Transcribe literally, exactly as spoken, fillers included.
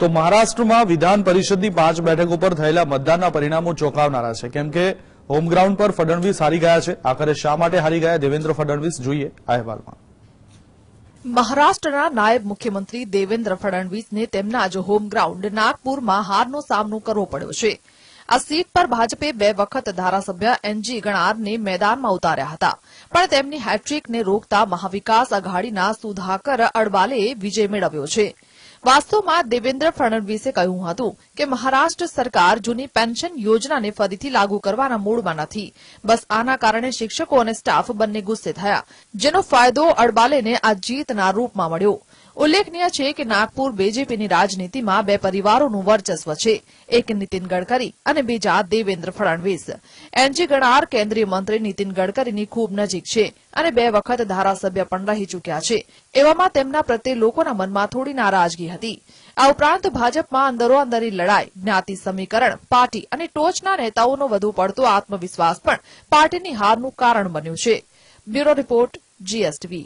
તો મહારાષ્ટ્રમાં વિધાન પરિષદની પાંચ બેઠકો પર થયેલા મતદાનના પરિણામો ચોંકાવનારા છે કેમ કે હોમ ગ્રાઉન્ડ પર ફડણવીસ હારી ગયા છે આખરે શા માટે હારી ગયા દેવેન્દ્ર ફડણવીસ જોઈએ આ અહેવાલમાં महाराष्ट्रना नायब मुख्यमंत्री देवेंद्र फडणवीस ने तेमना ज होम ग्राउंड नागपुर में हार नो सामनो करवो पड्यो छे। आ सीट पर भाजपे बे वखत धारासभ्य एनजी गणार ने मैदान में उतार्या हता पण तेमनी हेट्रिक ने रोकता महाविकास आघाड़ी सुधाकर अडबाले विजय मेळव्यो छे। वास्तव में देवेंद्र फडणवीसे कह્યું હતું કે महाराष्ट्र सरकार जूनी पेन्शन योजना ने फरीथी लागू करवाना मूडमां नथी बस आना कारणे शिक्षकों और स्टाफ बंने गुस्से थया जेनो फायदो अडबाले ने आ जीतना रूप में मळ्यो। उल्लेखनीय है कि नागपुर बीजेपी राजनीति में बे परिवारों वर्चस्व है एक नीतिन गडकरी और बीजा देवेंद्र फडणवीस। एनजी गणार केन्द्रीय मंत्री नीतिन गडकरी खूब नजीक है बे वखत धारासभ्य रही चूक्या है एवं प्रत्ये लोकोना मन में थोड़ी नाराजगी हती। आ उपरांत भाजप में अंदरोअंदरी लड़ाई ज्ञाति समीकरण पार्टी और टोचना नेताओं वधु पड़तो आत्मविश्वास पार्टी हारनु कारण बन्यु। Bureau report GSTV.